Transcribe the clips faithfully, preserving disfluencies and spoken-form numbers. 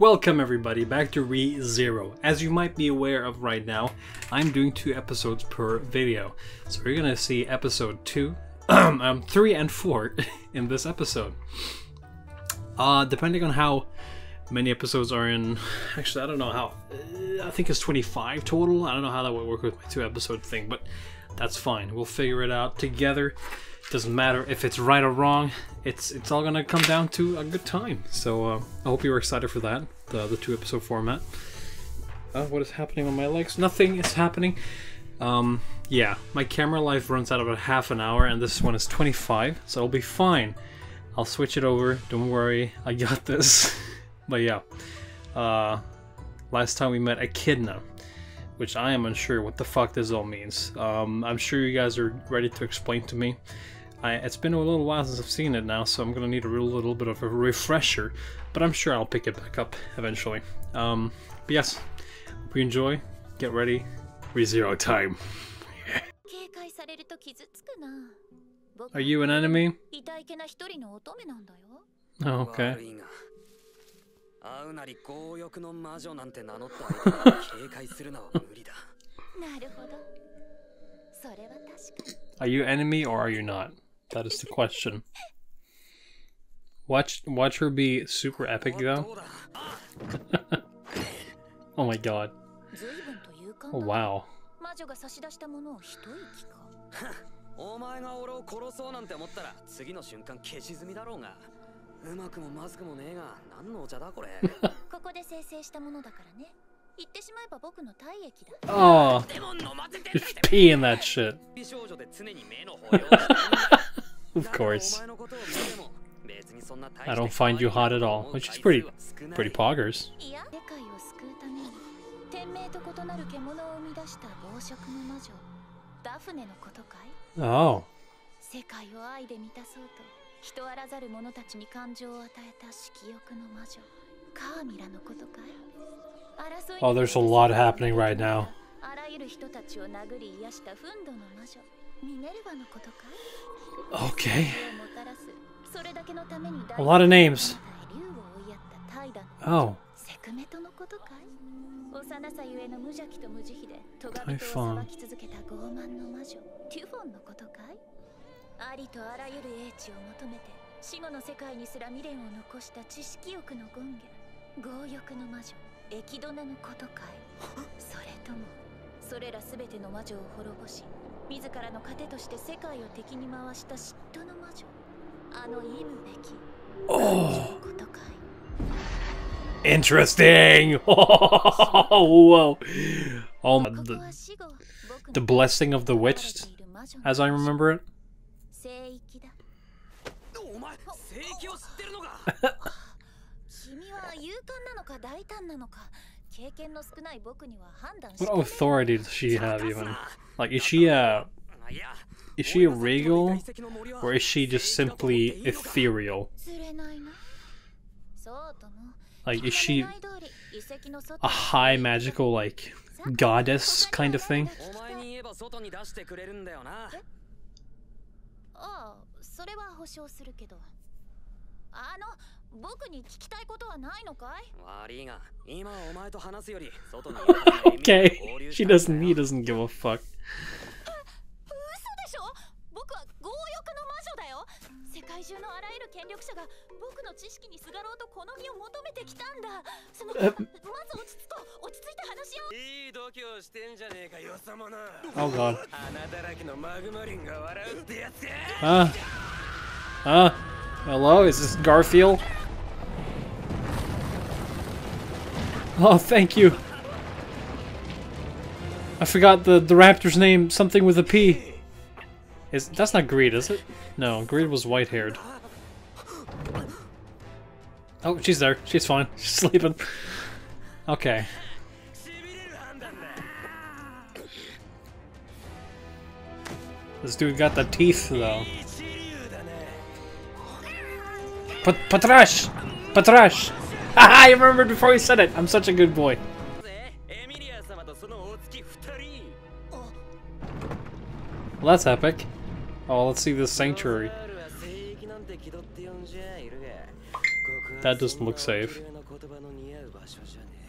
Welcome everybody back to Re:Zero. As you might be aware of right now, I'm doing two episodes per video. So you're gonna see episode two, um, three and four in this episode. Uh, depending on how many episodes are in, actually I don't know how, uh, I think it's twenty-five total. I don't know how that would work with my two episode thing, but that's fine. We'll figure it out together. Doesn't matter if it's right or wrong, it's it's all gonna come down to a good time. So uh, I hope you were excited for that, the, the two episode format. Uh, what is happening on my legs? Nothing is happening. Um, yeah, my camera life runs out about half an hour and this one is twenty-five, so it'll be fine. I'll switch it over, don't worry, I got this. But yeah, uh, last time we met Echidna, which I am unsure what the fuck this all means. Um, I'm sure you guys are ready to explain to me. I, it's been a little while since I've seen it now, so I'm gonna need a real little bit of a refresher, but I'm sure I'll pick it back up eventually. Um, but yes, hope you enjoy, get ready, Re:Zero time. Are you an enemy? Oh, okay. Are you enemy or are you not? That is the question. Watch, watch her be super epic though. Oh my god. Oh wow. Oh, it's pee in that shit. Of course. I don't find you hot at all, which is pretty, pretty poggers. Oh. Oh, there's a lot happening right now. Okay. A lot of names. Oh. Typhon. Oh. Interesting. Whoa. Oh, the, the blessing of the witch, as I remember it. What authority does she have even? Like, is she a is she a regal, or is she just simply ethereal? Like, is she a high magical, like, goddess kind of thing? Okay, she doesn't, he doesn't give a fuck. Uh, oh god. Huh? Huh? Hello? Is this Garfield? Oh, thank you. I forgot the, the raptor's name, something with a P. Is, that's not Greed, is it? No, Greed was white-haired. Oh, she's there. She's fine. She's sleeping. Okay. This dude got the teeth, though. Pat Patrash! Patrash! Haha, I remembered before he said it! I'm such a good boy. Well, that's epic. Oh, let's see this sanctuary. That doesn't look safe.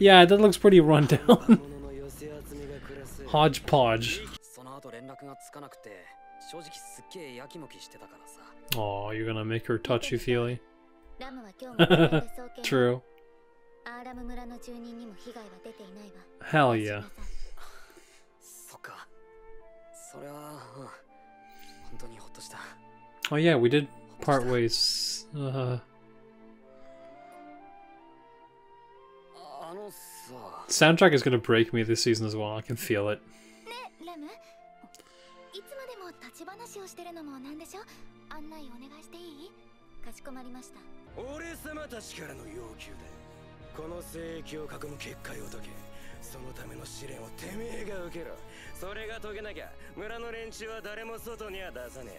Yeah, that looks pretty rundown. Hodgepodge. Oh, you're gonna make her touchy-feely. True. Hell yeah. Oh yeah, we did part ways. Uh, soundtrack is gonna break me this season as well. I can feel it.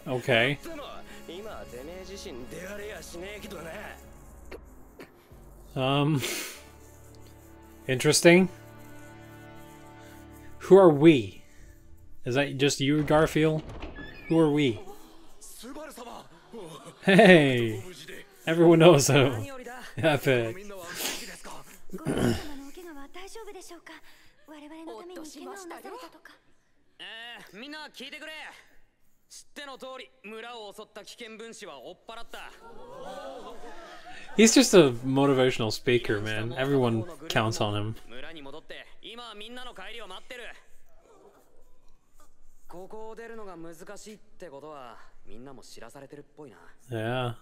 Okay. Um. Interesting. Who are we? Is that just you, Garfield? Who are we? Hey! Everyone knows who. Epic. He's just a motivational speaker, man. Everyone counts on him. Yeah.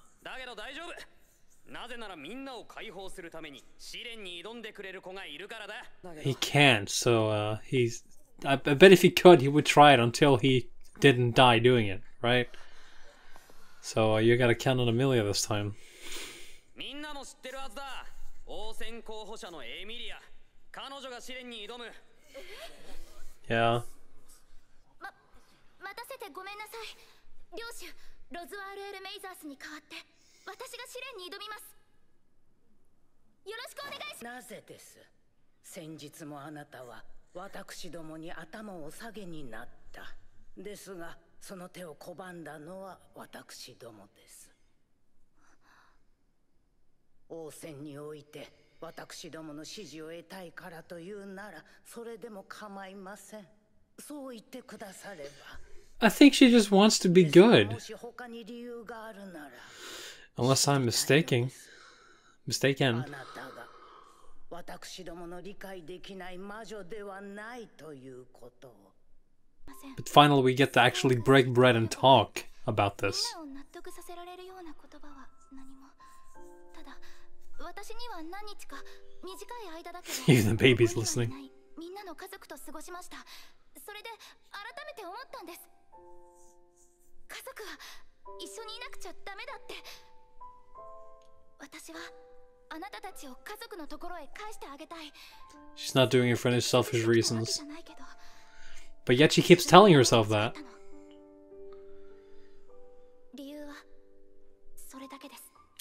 He can't, so uh, he's... I, I bet if he could, he would try it until he didn't die doing it, right? So uh, you gotta count on Emilia this time. Yeah. I think she just wants to be good. Unless I'm mistaken. Mistaken. But finally we get to actually break bread and talk about this. Even the baby's listening. She's not doing it for any selfish reasons. But yet she keeps telling herself that.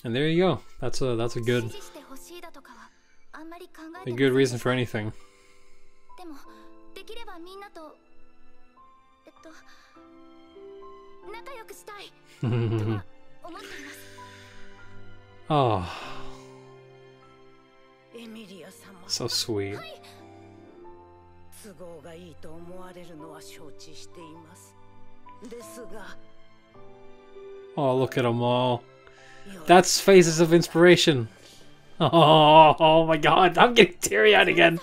And there you go. That's a that's a good a good reason for anything. Oh, so sweet. Oh, look at them all. That's faces of inspiration. Oh, oh my God, I'm getting teary-eyed again.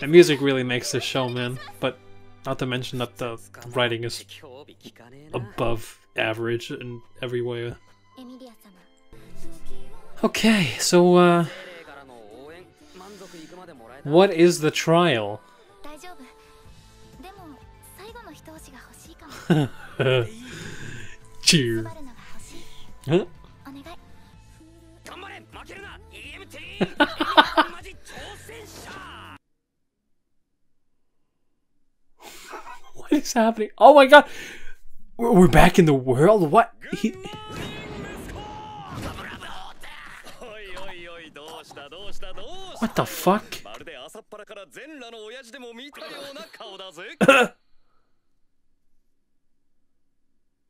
The music really makes this show, man. But not to mention that the writing is above average in every way. Okay, so uh, what is the trial? Cheer. Huh? What is happening? Oh my God! We're back in the world? What? He... What the fuck?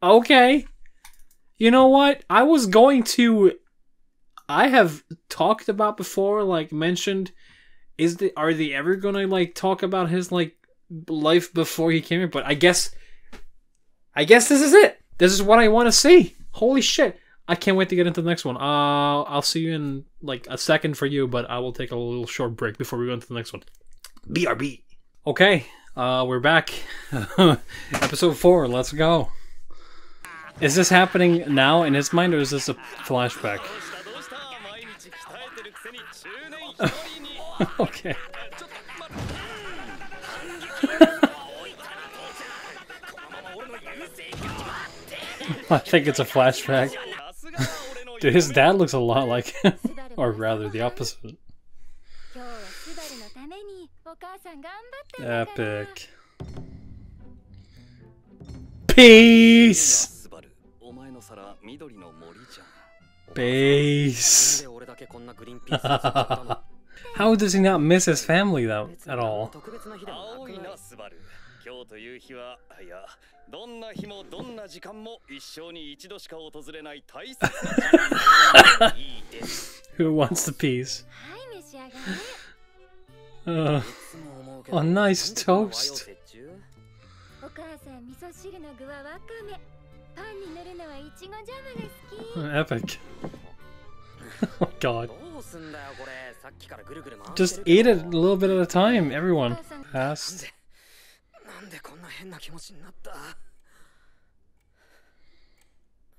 Okay. You know what? I was going to I have talked about before, like mentioned, is the are they ever gonna like talk about his like life before he came here? But I guess, I guess this is it. This is what I want to see. Holy shit! I can't wait to get into the next one. Uh, I'll see you in like a second for you, but I will take a little short break before we go into the next one. B R B. Okay, uh, we're back. Episode four. Let's go. Is this happening now in his mind, or is this a flashback? Okay. I think it's a flashback. Dude, his dad looks a lot like him. Or rather, the opposite. Epic. Peace! Peace! How does he not miss his family, though, at all? Who wants the peace? Uh, a nice toast. Epic. Oh god. Just eat it a little bit at a time, everyone. Past.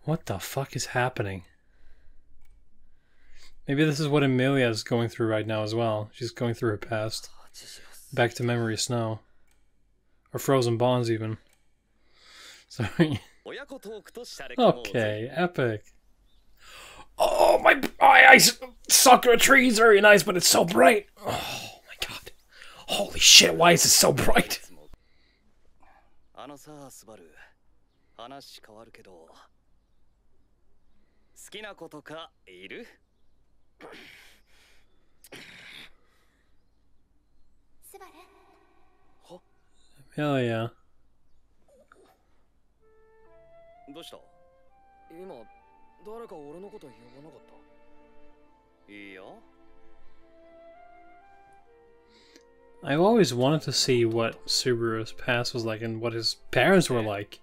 What the fuck is happening? Maybe this is what Emilia is going through right now as well. She's going through her past. Back to memory snow. Or frozen bonds even. Sorry. Okay, epic. Oh, my eyes! Sakura trees are very nice, but it's so bright! Oh my god. Holy shit, why is it so bright? Hell yeah. I've always wanted to see what Subaru's past was like and what his parents were like.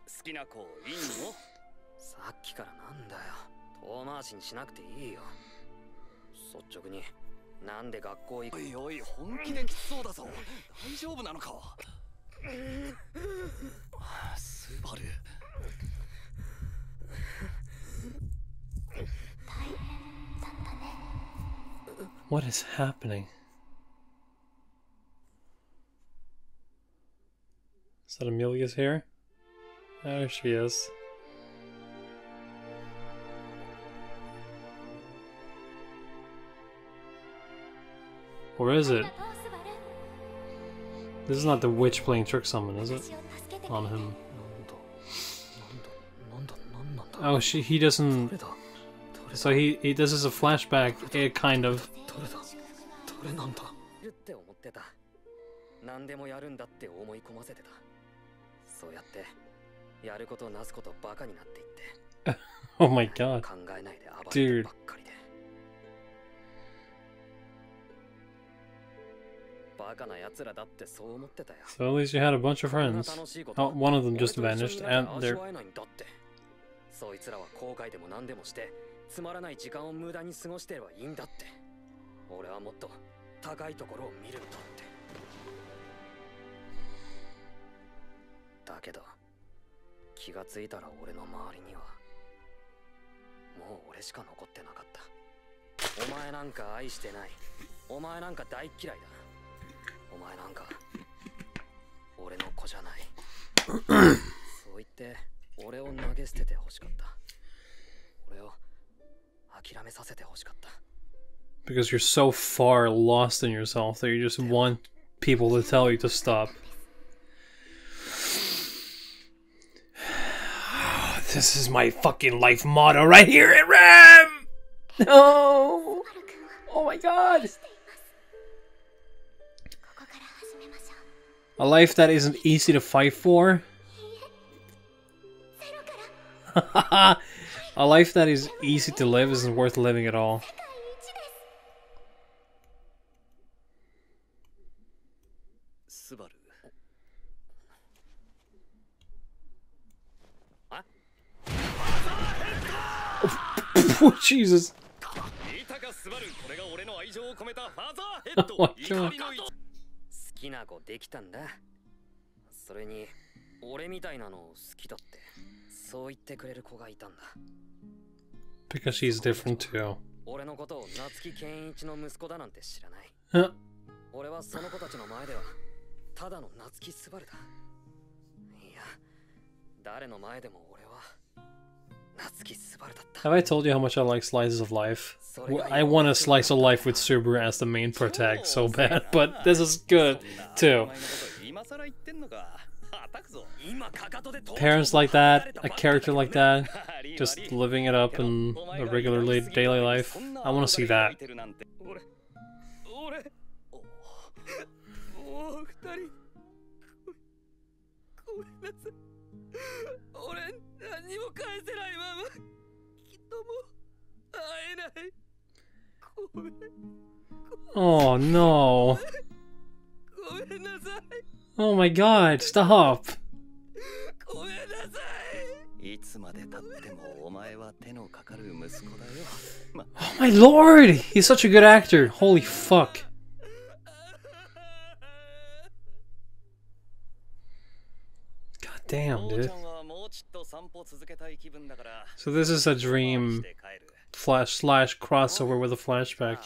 What is happening? Is that Emilia's hair? There she is. Or is it? This is not the witch playing trick summon, is it? On him. Oh, she, he doesn't... So he, he this is a flashback, it kind of. Oh my god. Dude. So at least you had a bunch of friends. Oh, one of them just vanished and they're... Because you're so far lost in yourself that you just want people to tell you to stop. This is my fucking life motto right here at RAM! No! Oh my god! A life that isn't easy to fight for. A life that is easy to live isn't worth living at all. Subaru. Oh, Jesus. Oh my God. Because she's different too. Huh. Have I told you how much I like slices of life? I want a slice of life with Subaru as the main protag so bad, but this is good too. Parents like that, a character like that, just living it up in a regular daily life. I want to see that. Oh no. Oh my God, stop. Oh my Lord, he's such a good actor. Holy fuck. God damn, dude. So this is a dream flash slash crossover with a flashback.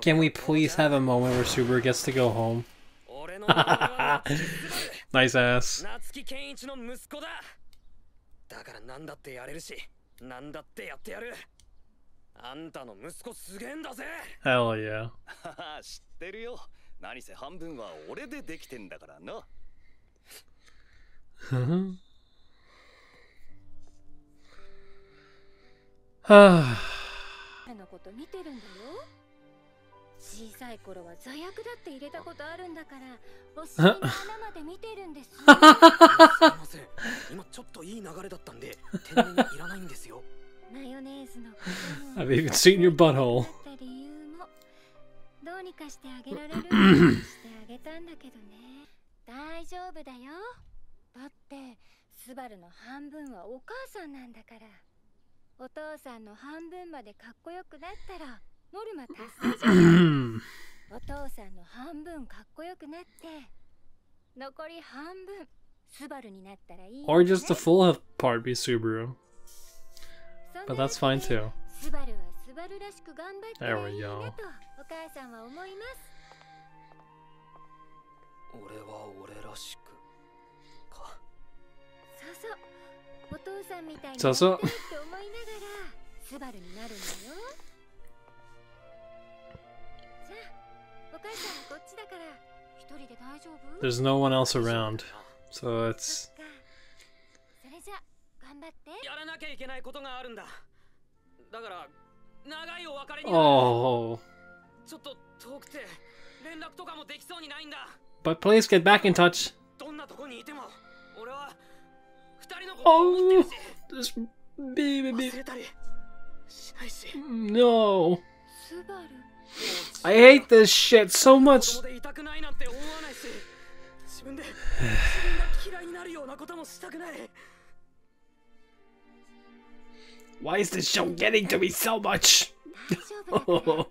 Can we please have a moment where Subaru gets to go home? Nice ass. Hell yeah. I've even seen your butthole. Or just the full part be Subaru. But that's fine too. There we go. So, so. There's no one else around, so it's. Oh. But please get back in touch. Oh, this baby. No. I hate this shit so much. Why is this show getting to me so much? Oh.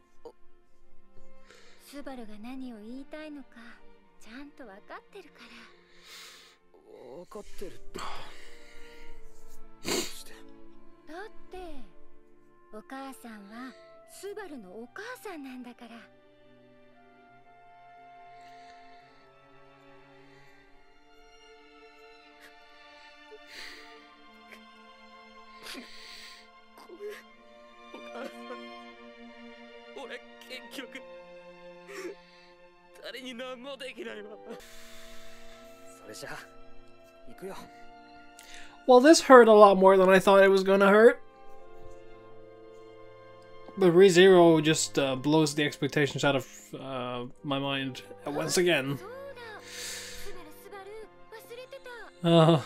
Well, this hurt a lot more than I thought it was gonna hurt. But Re:Zero just uh, blows the expectations out of uh, my mind once again. Uh,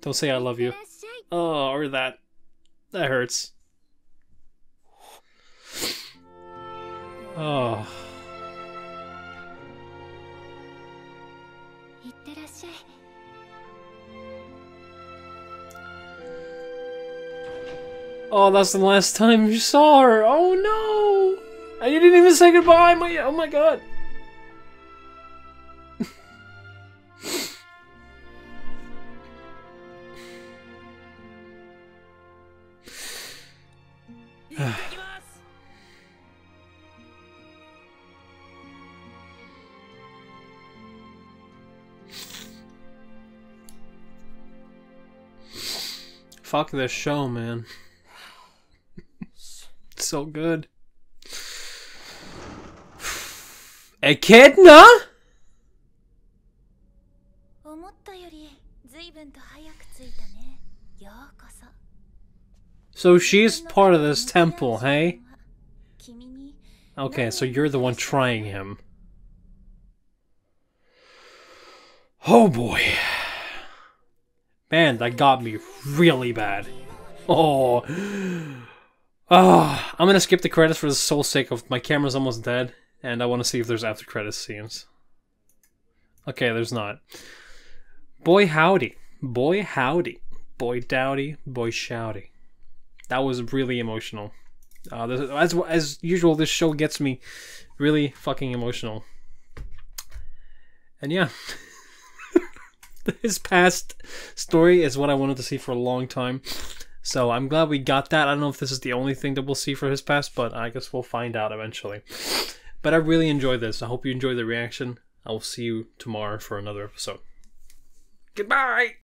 don't say I love you. Oh, or that. That hurts. Oh. Oh, that's the last time you saw her. Oh no! And you didn't even say goodbye. My, oh my god. Fuck this show, man. So good. Echidna? So she's part of this temple, hey? Okay, so you're the one trying him. Oh boy. Man, that got me really bad. Oh. Oh, I'm gonna skip the credits for the sole sake of my camera's almost dead, and I want to see if there's after credits scenes. Okay, there's not. Boy howdy, boy howdy, boy dowdy, boy shouty. That was really emotional. Uh, this, as as usual, this show gets me really fucking emotional. And yeah, his past story is what I wanted to see for a long time. So I'm glad we got that. I don't know if this is the only thing that we'll see for his past, but I guess we'll find out eventually. But I really enjoyed this. I hope you enjoyed the reaction. I will see you tomorrow for another episode. Goodbye!